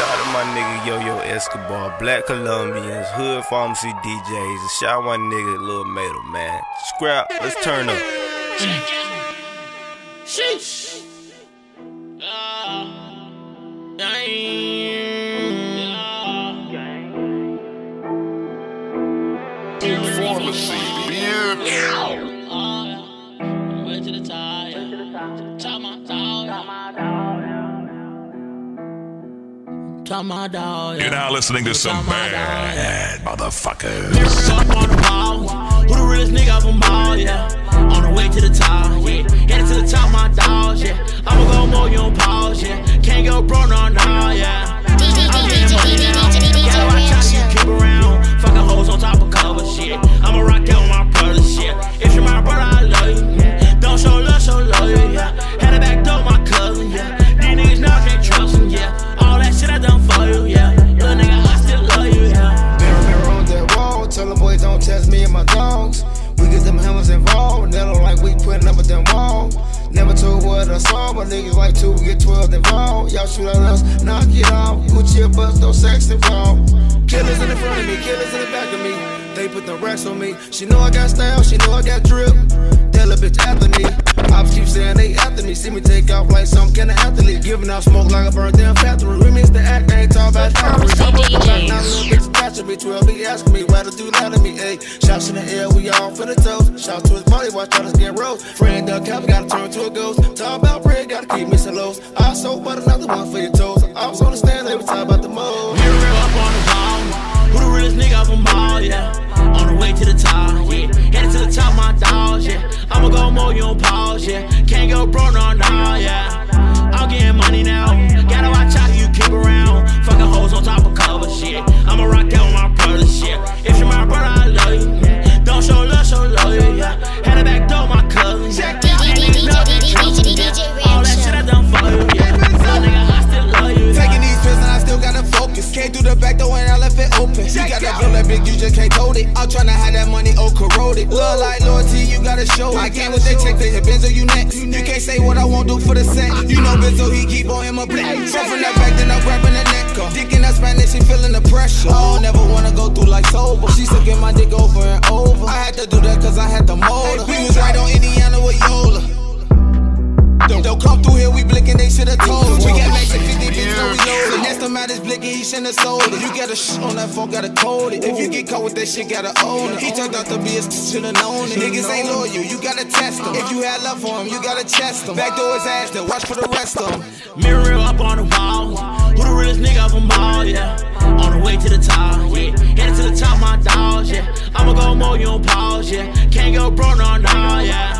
shout out to my nigga Yo Yo Escobar, Black Colombians, Hood Pharmacy DJs, and shout out my nigga Lil Metal Man. Scrap, let's turn up. Sheesh. Pharmacy, beer. Way to the top. Way to the top. Top my dog. Top my dog. You're now listening to some bad motherfuckers. Up on the wall. Who the realest nigga up on ball? Yeah. On the way to the top. Yeah. Headed to the top, my dogs. Yeah. I'ma go more, you don't pause. Yeah. Can't go bro, no, no, yeah. I'm getting money now. Gotta watch out, you keep around. Fucking hoes on top of cover, shit. I'ma rock out with my brother, shit. If you're my brother, I love you. Don't show love, show love, yeah. Had it back door, my cousin, yeah. These niggas now can't trust him, yeah. All that shit I done for you, yeah. Little nigga, I still love you, yeah. Remember on that wall, tell them boys don't test me and my dogs. We get them hammers involved, they look like we putting up at them wall. Never told what I saw, but niggas like two, we get 12 involved. Y'all shoot at us, knock it off. Gucci a bust, no sex involved. Killers in the front of me, killers in the back of me. They put the racks on me. She know I got style, she know I got drip. That little bitch after me. Ops keep saying they after me. See me take off like some kind of athlete. Giving out smoke like a burnt down factory. Remix the act, I ain't talking about calories. I'm like, now little bitch attaching me. 12 be asking me, why the dude out of me, ayy. Shots in the air, we all for the toes. Shout to his body, watch out, it's getting roast. Friend done cap, gotta turn to a ghost. Talk about bread, gotta keep me some lows. I sold but another one for your toes. I was on the stand, they were talking about the mode. Mirror up on the wall. Who the realest nigga up on ball, yeah. On the way to the top, yeah. Headed to the top, my dogs, yeah. I'ma go more, you don't pause, yeah. Can't go bro, no, no, yeah. I'm getting money now. Gotta watch out who you keep around. Fucking hoes on top of cover, shit. I'ma rock out with my brother, shit. If you're my brother, I love you. Don't show love, show love, yeah. Had it back door, my cousin, yeah. All that shit I done for you, yeah. That nigga, I still love you, yeah. Taking these pills and I still gotta focus. Came through the back door and I left it open. You got that bill that big, you just can't hold it. I'm tryna have that money, oh, corroded. Love like loyalty, you gotta show it. I came with that check, they hit Benzo, you next. You can't say what I won't do for the cent. You know Benzo, he keep on him a black. So from that back, then I'm grabbing the neck up. Dick in that Spanish, she feeling the pressure. I don't never wanna go through like sober. She sucking my dick over and over. I had to do that cause I had to mold her. We was right on Indiana with Yola. Don't come through here, we blinking, they should've told us. We got back to 50 bitches, so we loaded. Next time out is blinking, he shouldn't have sold it. You got a sh on that phone, gotta code it. If you get caught with that shit, gotta own it. He turned out to be a should've known it. Niggas ain't loyal, you gotta test them. If you had love for him, you gotta test them. Backdoor is Ashley, watch for the rest of them. Mirror up on the wall. Who the realest nigga up on ball, yeah. On the way to the top, yeah. Headed to the top, my dogs, yeah. I'ma go more, you don't pause, yeah. Can't go bro, no, no, yeah.